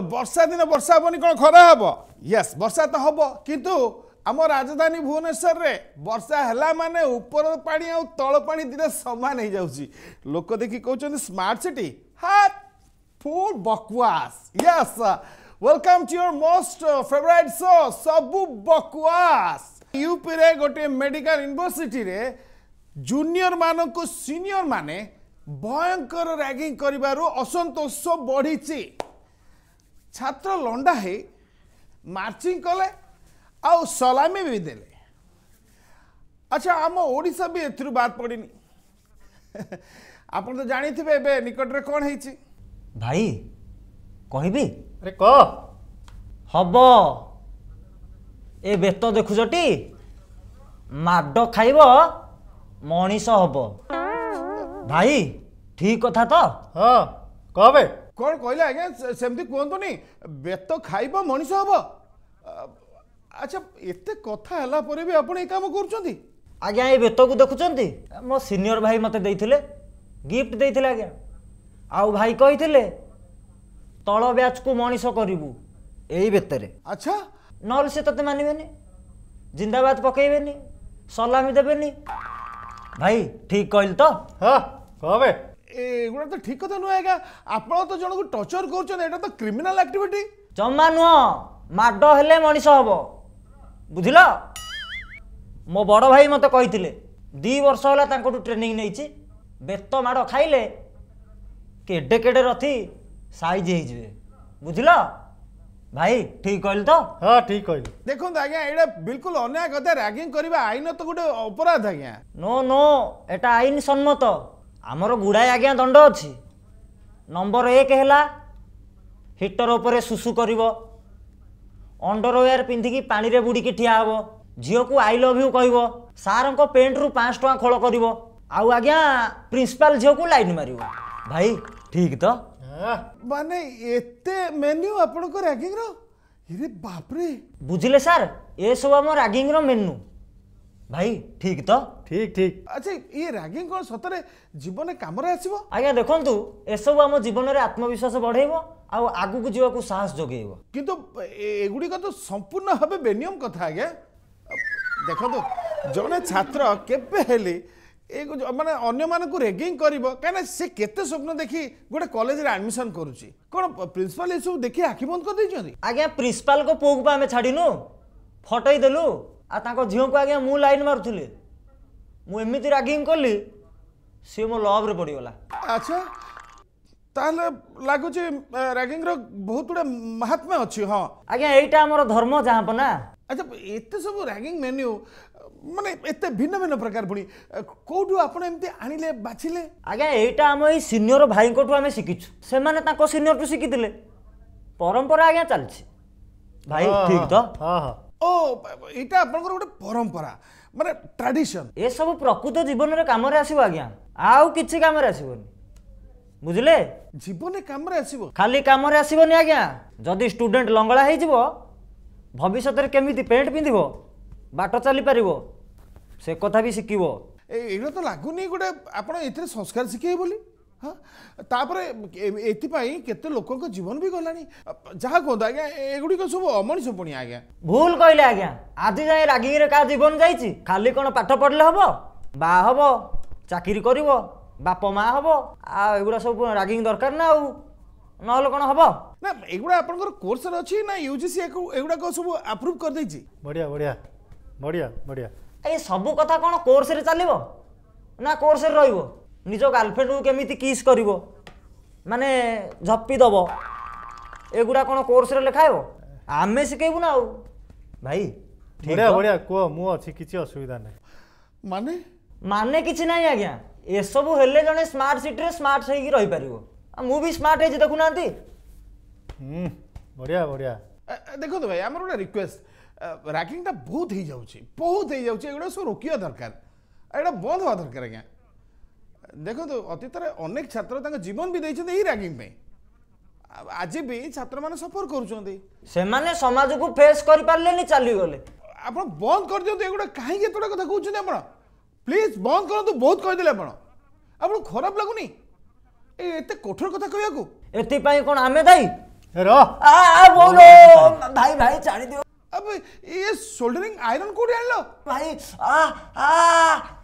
Total वर्षा दिन वर्षा हेनी कौन खरा हे यस वर्षा तो हम कितु आम राजधानी भुवनेश्वर रे वर्षा है माने ऊपर पानी आ तल पानी दिने समान हो जाउची लोक देखि कहउचन स्मार्ट सिटी हाट फुल बकवास yes welcome to your most favourite show सबु बकवास यूपी रे गोटे मेडिकल यूनिवर्सिटी रे जूनियर मान को सीनियर माने भयंकर रैगिंग करिबारु असंतोष बढ़ी छात्र लंडा है मार्चिंग कले आउ सलामी भी देले। अच्छा आम ओडिशा भी एथुरु बात पड़नी आपन तो जानी थे बे निकट रे कौन है ची? भाई कह भी अरे कह हम ए बेत देखुटी माड खाइब मनीष हम भाई ठीक कथा तो हाँ कह कौन कहला आज्ञा सेमती कहतुनि बेत खाइब मनीष हम। अच्छा एते कथा हला परे भी आपण ए काम करछंती आज्ञा ए बेत को देखुछंती मो सीनियर भाई मते देथिले गिफ्ट देथिले आज्ञा आउ भाई कहिथिले तळ ब्याच को मनीष करिवु एई बेतरे। अच्छा नल से तते मानिबेनी जिंदाबाद पकेइबेनी सलामी देबेनी भाई ठीक कहल तो हां कहबे एगुड़ा तो ठीक कथा नुहे आज्ञा आपण तो जण को टॉर्चर करछन एटा तो क्रिमिनल एक्टिविटी जम्मा नुह माड हेले मनीष हबो बुझल मो बड़ भाई मत कही दी वर्ष होगा ट्रेनिंग नहीं बेत माड़ खाइले केडे केडे रथी साइज होजे बुझल भाई ठीक कहल तो हाँ ठीक कहल देखो आज्ञा ये बिल्कुल अन्याय कथा रैगिंग करवा आईन तो गोटे अपराध आज्ञा नो नो एटा आईन सम्मत आमर गुड़ाए आज्ञा दंड अच्छी नंबर 1 है हिटर उपर सुसु कर अंडरवेयर पिंधिकी पानी रे बुड़ी की ठिया हबो झियो को आई लव यू कहबो सारन को पेंट रु 5 टका खोल करबो आउ आज्ञा प्रिंसिपल झियो को लाइन मारिबो भाई ठीक तो माने एते मेन्यू आपन को रैगिंग रो अरे बाप रे बुझले सर ए सब हम रैगिंग रो मेन्यू भाई ठीक तो ठीक ठीक। अच्छा ये रैगिंग को सतरे जीवन काम रे आसीबो आज्ञा देखंतु ए सब हम जीवन रे आत्मविश्वास बढ़ेबो आउ आगु को जीवा को साहस जोगेब किंतु एगुड़ी का तो संपूर्ण भाव बेनियम कथा आज्ञा देखो जड़े छात्र केवे माने अन्य मान को रेगिंग करिवो काने से केते स्वप्न देखी गोटे कॉलेज रे एडमिशन करूची कोन प्रिंसिपल ए सब देखी आखि बंद कर दैछन आज्ञा प्रिंसिपल को पोक बा हमें छाड़िनु फटई देलु आ ताको झियो को आज्ञा मु लाइन मारथुले मु एमिति रैगिंग करली से मो लव रे पड़ी वाला। अच्छा ताले लागुचे रैगिंग रो बहुत गुड़ा महात्म्य अच्छी हाँ आज्ञा एटा हमर धर्म जहाँ पना। अच्छा एते सब रैगिंग मेन्यू माने एते भिन्न भिन्न प्रकार पुणी कोठू आपण एमते आनिले बाछिले आज्ञा एटा हम ए सीनियर भाई कोठू हमें सिकिछु से माने ताको सीनियर टू सिकिदिले परंपरा आज्ञा चलछि भाई ठीक तो हां हां ओ एटा आपण गोटे परंपरा माने ट्रेडिशन ए सब प्रकृत जीवन रे काम रे आसीबो आज्ञा आउ किछि काम रे आसीबो बुझले जीवन काम रे आसीबो खाली काम रे आसीबोनी आज्ञा जदि स्टूडेंट लंगड़ा हे जीवो भविष्य रे केमिति पेंट पिंधिबो बाट चली परिबो से कथा भी सिकिबो एगो तो लागुनी गोटे आपण एते संस्कार सिखै बोली हां तापरे एति पई केते लोकन को जीवन भी गलानी जहा कोदा आज्ञा एगुडी को सब अमनिष पुणी आज्ञा भूल कहले आज्ञा आदि जाय रागी रे का जीवन जाईची खाली कोन पाठ पढले हबो बा हबो चाकरी करबो बाप माँ हम आगुड़ा सब रैगिंग दरकार ना ना कौन हम ना एगुड़ा आपंकर कोर्स अच्छी ना यूजीसी एगुड़ा सब अप्रूव कर दे बढ़िया बढ़िया बढ़िया बढ़िया ए सब कथा कौन कोर्स रे चलो ना कोर्स रोज गर्लफ्रेंड को केमी किस कर माने झपी दब एगुड़ा कौन कोर्स रे लिखाइब आम शिखेबू ना भाई बढ़िया बढ़िया कह मुझे किसी असुविधा ना माने माने किसी ना आज्ञा ये सब हेले जने स्मार्ट सिटी स्मार्ट होगी रही पार मु भी स्मार्ट है देखु ना बढ़िया बढ़िया देखो भाई आम गोटे रिक्वेस्ट रैगिंग बहुत हो जाऊँगी एगुड़ा सब रोकवा दरकार एगुड़ा बंद हवा दरकार आज्ञा देखो अतीत अनेक छात्र जीवन भी देते रैगिंग आज भी छात्र मैंने सफर कर समाज को फेस कर पारे चलीगले आप बंद कर दिखाँ एगुड़ा कहीं कथा कहते हैं आप प्लीज बंद कर बहुत कहीदे आप खराब लगुनी एत कठोर कथा कहूँ एपाई कौन आम दायी भाई भाई चाड़ी दियो। अब ये सोल्डरिंग आयरन कोड आन लो भाई। आ आ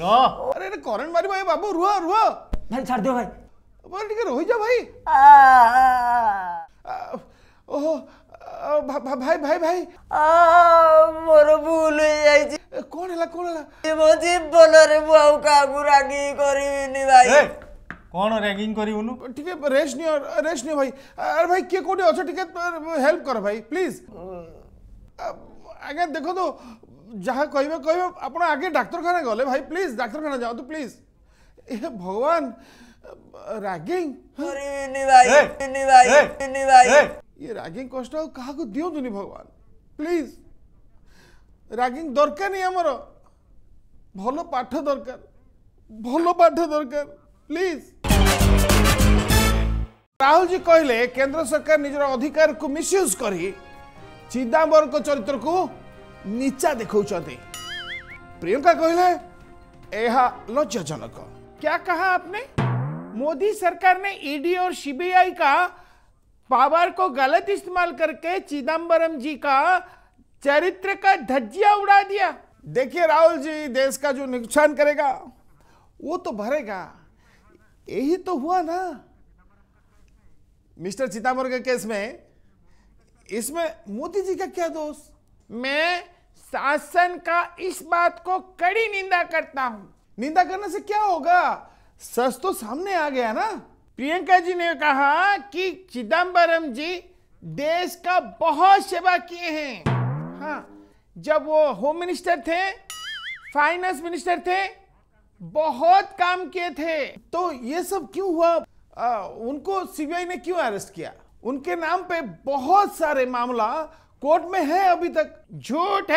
रो अरे रे करंट मारी भाई बाबू। रुआ रुआ भाई छाड़ दियो भाई। बोल ठीक है रोई जा भाई। ओहो भाई भाई भाई आ मोर भूल जाई छी। कोन हला मो जीवन रे बुआउ का गुरागी करिनी भाई। कोन रैगिंग करिउनु ठीक है रेस्ट नियो भाई। अरे भाई के कोडी अच्छा ठीक है हेल्प कर भाई प्लीज। आगे देखो तो जहाँ कह कह आगे डाक्तखाना गले भाई प्लीज डाक्तखाना जाओ तो प्लीज। ए भगवान रागिंग ये रागिंग कष्ट क्या दिवतुनि भगवान प्लीज। रागिंग दरकार नहीं आमर भल पाठ दरकार प्लीज। राहुल जी कहले केंद्र सरकार निजर अधिकार को मिसयूज करी चिदम्बर को चरित्र को नीचा देखा। प्रियंका कहले लज्जाजनक। क्या कहा आपने? मोदी सरकार ने ईडी और सीबीआई का पावर को गलत इस्तेमाल करके चिदम्बरम जी का चरित्र का धज्जिया उड़ा दिया। देखिए राहुल जी देश का जो नुकसान करेगा वो तो भरेगा। यही तो हुआ ना मिस्टर चिदम्बरम के केस में। इसमें मोदी जी का क्या दोष? मैं शासन का इस बात को कड़ी निंदा करता हूं। निंदा करने से क्या होगा? सच तो सामने आ गया ना। प्रियंका जी ने कहा कि चिदम्बरम जी देश का बहुत सेवा किए हैं। हाँ जब वो होम मिनिस्टर थे फाइनेंस मिनिस्टर थे बहुत काम किए थे। तो ये सब क्यों हुआ? उनको सीबीआई ने क्यों अरेस्ट किया? उनके नाम पे बहुत सारे मामला कोर्ट में है अभी तक। झूठ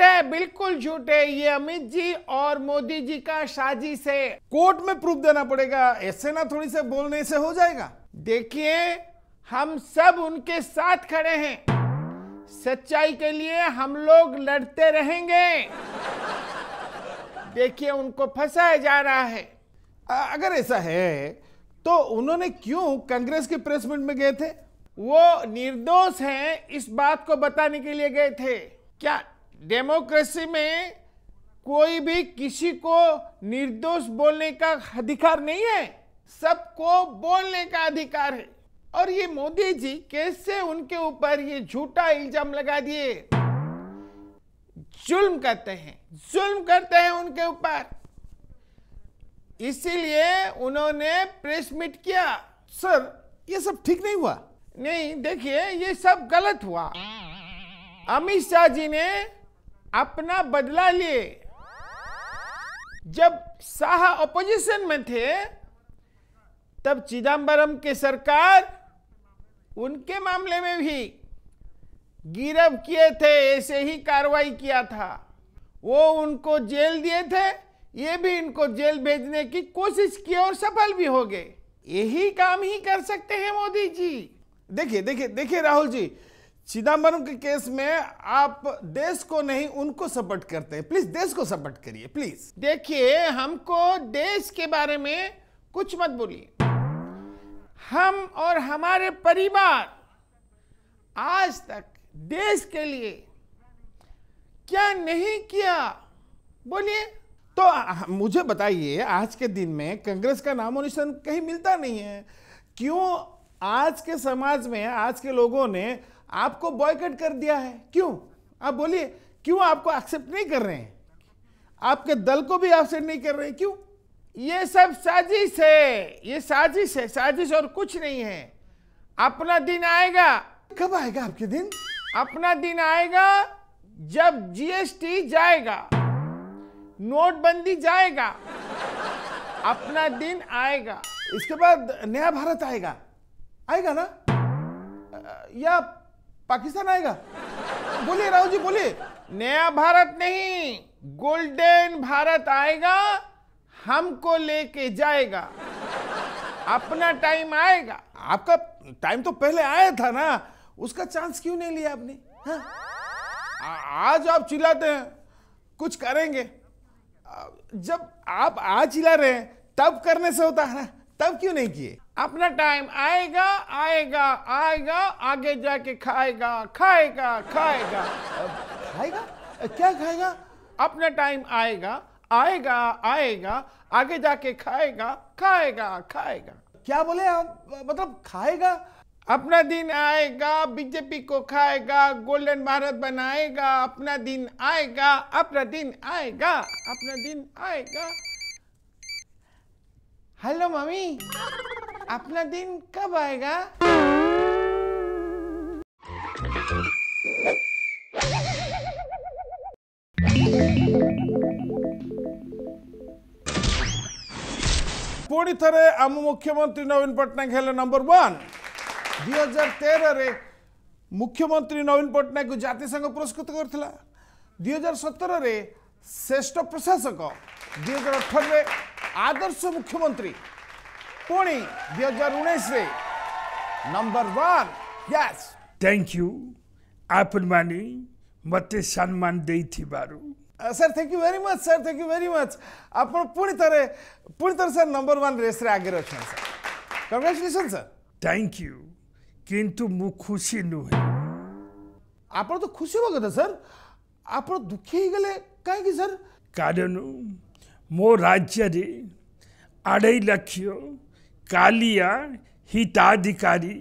है बिल्कुल झूठ है। ये अमित जी और मोदी जी का साजिश है। कोर्ट में प्रूफ देना पड़ेगा। ऐसे ना थोड़ी से बोलने से हो जाएगा। देखिए हम सब उनके साथ खड़े हैं। सच्चाई के लिए हम लोग लड़ते रहेंगे। देखिए उनको फंसाया जा रहा है। अगर ऐसा है तो उन्होंने क्यों कांग्रेस के प्रेस मीट में गए थे? वो निर्दोष हैं इस बात को बताने के लिए गए थे। क्या डेमोक्रेसी में कोई भी किसी को निर्दोष बोलने का अधिकार नहीं है? सबको बोलने का अधिकार है। और ये मोदी जी कैसे उनके ऊपर ये झूठा इल्जाम लगा दिए। जुल्म करते हैं उनके ऊपर। इसीलिए उन्होंने प्रेस मीट किया। सर ये सब ठीक नहीं हुआ। नहीं देखिए ये सब गलत हुआ। अमित शाह जी ने अपना बदला लिए। जब शाह ऑपोजिशन में थे तब चिदम्बरम के सरकार उनके मामले में भी गिरफ्तार किए थे। ऐसे ही कार्रवाई किया था। वो उनको जेल दिए थे। ये भी इनको जेल भेजने की कोशिश की और सफल भी हो गए। यही काम ही कर सकते हैं मोदी जी। देखिए राहुल जी चिदम्बरम के केस में आप देश को नहीं उनको सपोर्ट करते हैं। प्लीज देश को सपोर्ट करिए प्लीज। देखिए हमको देश के बारे में कुछ मत बोलिए। हम और हमारे परिवार आज तक देश के लिए क्या नहीं किया बोलिए। तो मुझे बताइए आज के दिन में कांग्रेस का नामो निशान कहीं मिलता नहीं है। क्यों आज के समाज में आज के लोगों ने आपको बॉयकॉट कर दिया है? क्यों आप बोलिए। क्यों आपको एक्सेप्ट नहीं कर रहे हैं? आपके दल को भी एक्सेप्ट नहीं कर रहे हैं। क्यों? ये सब साजिश है। ये साजिश है साजिश और कुछ नहीं है। अपना दिन आएगा। कब आएगा आपके दिन? अपना दिन आएगा जब जीएसटी जाएगा नोटबंदी जाएगा। अपना दिन आएगा। इसके बाद नया भारत आएगा। आएगा ना? या पाकिस्तान आएगा? बोलिए राहुल जी बोलिए। नया भारत नहीं गोल्डन भारत आएगा। हमको लेके जाएगा। अपना टाइम आएगा। आपका टाइम तो पहले आया था ना। उसका चांस क्यों नहीं लिया आपने? आज आप चिल्लाते हैं कुछ करेंगे। जब आप आज चिल्ला रहे हैं तब करने से होता है ना। तब क्यों नहीं किए? अपना टाइम आएगा आएगा आएगा, आगे जाके खाएगा खाएगा खाएगा खाएगा, क्या खाएगा? अपना टाइम आएगा आएगा आएगा, आगे जाके खाएगा खाएगा खाएगा। क्या बोले आप? मतलब खाएगा, अपना दिन आएगा, बीजेपी को खाएगा, गोल्डन भारत बनाएगा, अपना दिन आएगा अपना दिन आएगा अपना दिन आएगा। हेलो मम्मी, अपना दिन कब आएगा? पुणी थे आम मुख्यमंत्री नवीन पट्टनायक हेले नंबर वन। 2013 रे मुख्यमंत्री नवीन पट्टनायक को जातिसंघ पुरस्कृत करथिला। 2017 रे श्रेष्ठ प्रशासक, 2018 रे आदर्श मुख्यमंत्री, पुणी 2019 रे number one. Yes, thank you आपन माने मते सम्मान देथिबारु। Sir thank you very much, sir thank you very much. आपन पुणी थे सर नंबर वन रेस रे आगे रछन sir, congratulation sir. Thank you, किंतु मु खुशी नु है। आपन तो खुशी हो गदा सर, आपन दुखी हो गेले काहे कि सर? कारण मो राज्य रे 2.5 लाख कालिया हिताधिकारी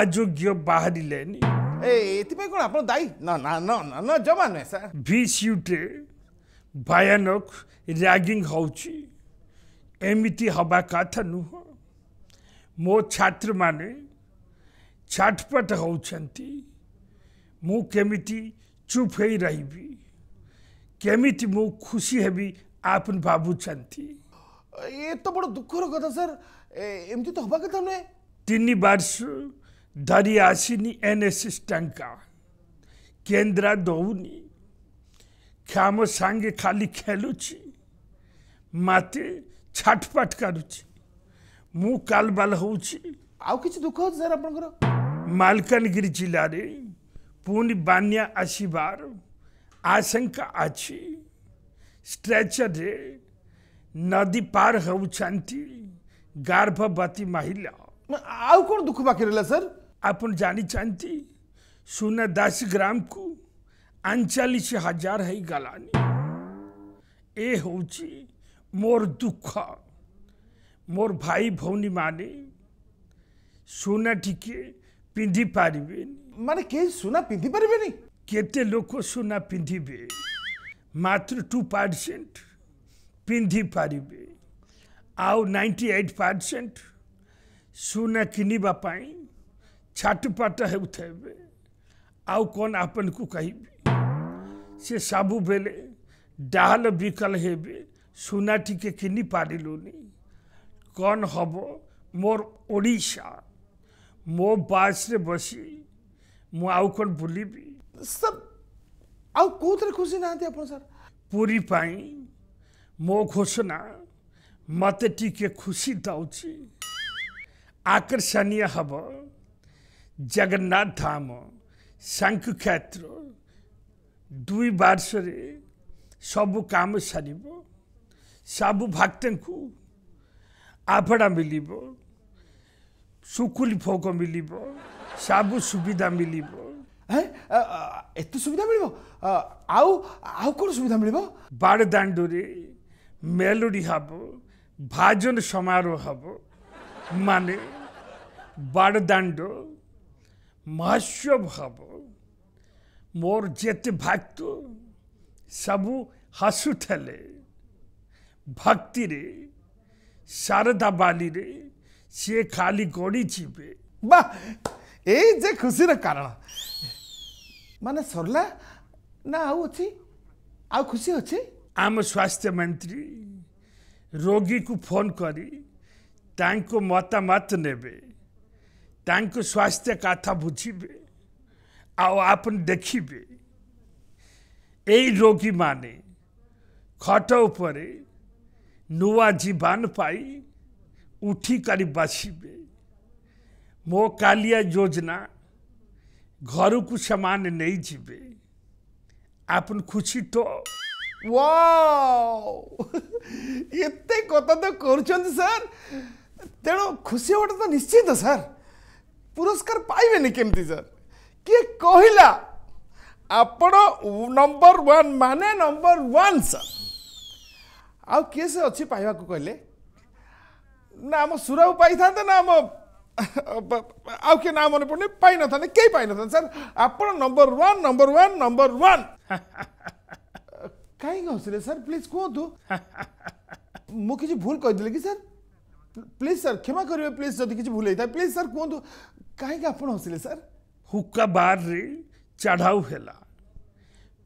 आयोग्य बाहरी लेनी। कौन दाई? ना ना ना ना ना जमा नहीं सर। बीसीयूटे भयानक रैगिंग होमती हवा कथा नुह। मो छात्र माने छाटपट होती, मु केमिति चुप होई रहिबी, केमिति मु खुशी हेबी आपन बाबूचंती। ये तो बड़ा दुखर कथा सर, एमती तो हवा कथा नुहे। 3 वर्ष धरी आसनी एनएसएस टंका केन्द्र दौनी, खाम सांगे खाली खेलुची, माते छाटपाट करुची, मु कालबाल होउची। आउ किछि दुख हो सर आपनकर? मालकानगिरी जिला रे पुनी बान्या आसीबार आशंका अछि। स्ट्रेचर रे नदी पार होती गर्भवती महिला। आउ कौन दुख बाकी रहा सर? आप जानी चाहती सुना 10 ग्राम को 39,000 है गलानी। ए होची मोर दुख। मोर भाई भौनी माने सुना टिके पिंधि पारे, माने के सुना पिंधि पारे नहीं? केते लोक सुना पिंधिबे, मात्र 2% पिंधि पारे, आउ 98% सुना किनिबा पाई छाटपाट होबे। आउ कौन आपन को कहिबे? से सबु बेले डाल बिकल हेबे, सुना टिके किनि पारिलुनी। कौन हबो मोर ओडिशा? मो बास रे बसी मु आउ कौन बुलिबी? सब आउ कोतरे खुशी ना आते अपन सर? पूरी पाई मो घोषणा मत टीके खुशी दूची। आकर्षणीय हब जगन्नाथ धाम शंख क्षेत्र 2 वर्ष सबू काम सर, सबू भक्त को आभड़ा मिल, सुकुल भोग मिल, सबू सुविधा मिल। एत सुविधा मिल? आउ आउ कौन सुविधा मिल? बाड़दाण्ड मेलोडी हब, भाजन समारोह हब, माने बाड़दाण्ड महोत्सव हब। मोर जेते भक्त सबू हसुले भक्ति रे, शारदा बाली रे से खाली गोड़ी जीवे। वाह, ए जे खुशी रे कारण माने सरला ना आउ अच्छी? आउ खुशी अच्छी? आम स्वास्थ्य मंत्री रोगी को फोन करी तांको मतामत नेबे, तांको स्वास्थ्य कथा बुझीबे, आउ आपन देखिबे एई रोगी माने खट उपरे नुआ जीवन पाई उठी करी बासीबे। मो कालिया योजना घर को सामान नहीं जीवे, आपन खुशी तो। वाओ, एते कथा तो कर सर, तेणु खुशी हवाटा तो निश्चित सर पुरस्कार पाइबे केमती सर किए कहला आपण नंबर वन माने नंबर वन सर आउ किए से अच्छी पाइबा को कहले ना आम सुराव पाई था ना आम आउ किए ना मन पड़े पाई न था कई पाई न था सर आपण number one number one number one कहीं हसले सर प्लीज कहतु मु किसी भूल कहीदेली कि सर प्लीज सर क्षमा करेंगे प्लीज जब किसी भूल होता है प्लीज सर कहतु कहीं आप हसिले सर हुक्का बार रे चढ़ाऊ हैला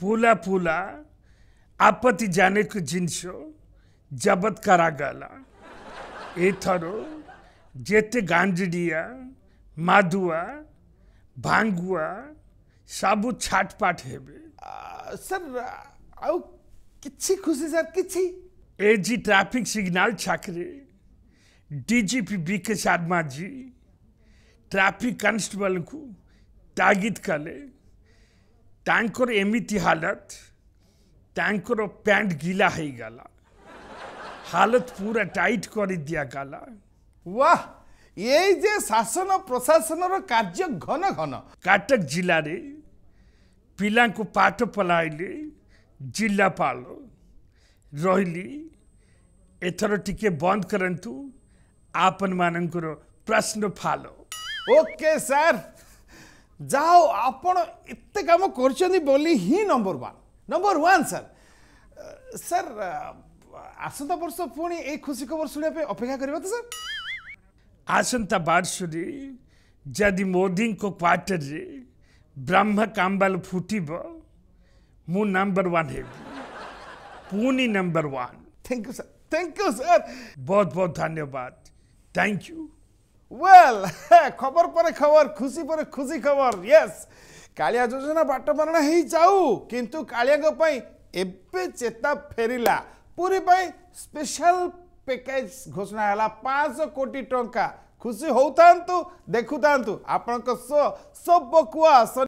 पुला पुला आपत्ति जाने को जिनस जबत करागला एथर जेते गांजड़िया मादुआ भांगुआ सबू छाटपाट हेबे सर आउ किछि खुशी सर किछि एजी ट्रैफिक सिग्नल छाकरे DGP BK Sharma ji traffic constable को तागिद कले तांकर एमिति हालत तांकर पैंट गीला है गला हालत पूरा टाइट कर दिया गला वाह ये जे शासन प्रशासन रो कार्य घन घन कटक जिला रे पिला को पाठ पलाइले जिलापाल रही एथर टिके बंद करंतु आपन मान प्रश्न फालो ओके सर जाओ आपण इतने काम कर बोली ही नंबर वन सर सर आसंता वर्ष पुणी ए खुशी खबर शुणापे अपेक्षा करवा तो सर आसंता वर्ष जदि मोदी को क्वार्टर रे ब्रह्म कांबल फुटिबो मु नंबर वन है पुनी number one thank you sir बहुत बहुत धन्यवाद थैंक यू वेल खबर पर खबर खुशी पर खुशी खबर यस कालिया योजना बाट मारणा हो जाऊ किंतु कालिया पाई एबे चेता फेरिला पूरी पाई स्पेशल पैकेज घोषणा है 5 कोटी टंका खुशी होता देखुता आपण सो बकुआ सो